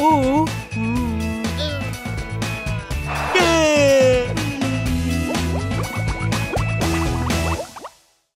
Chao.